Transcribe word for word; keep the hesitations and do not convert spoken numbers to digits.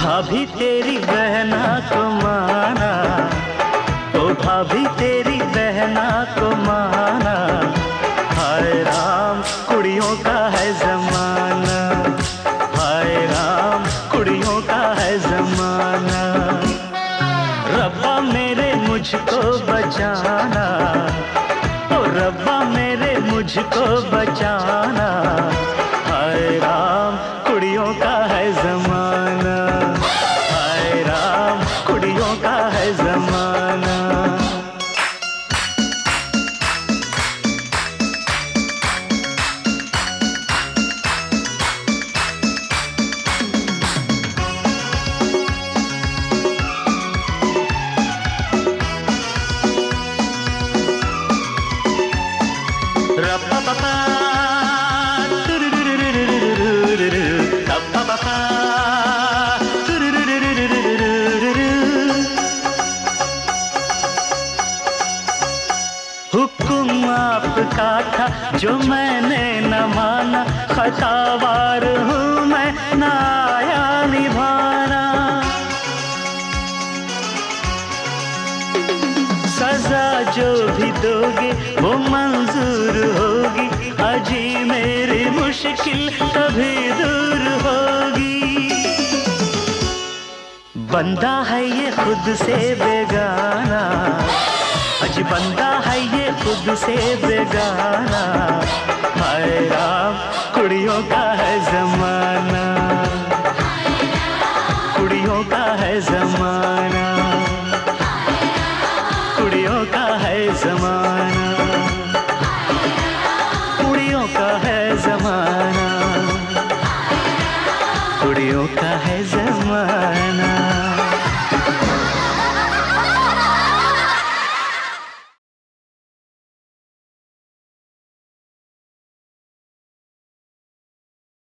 भाभी तेरी बहना को माना, तो भाभी तेरी बहना को माना। हाय राम कुड़ियों का है जमाना, हाय राम कुड़ियों का है। का वार हूँ मैं नाया निभाना। सजा जो भी दोगे वो मंजूर होगी, अजी मेरी मुश्किल कभी दूर होगी। बंदा है ये खुद से बेगाना, अजी बंदा है ये खुद से बेगाना। हाय राम कुड़ियों का है जमाना, कुड़ियों का है जमाना, कुड़ियों का है जमाना, कुड़ियों का है जमाना, कुड़ियों का है जमाना।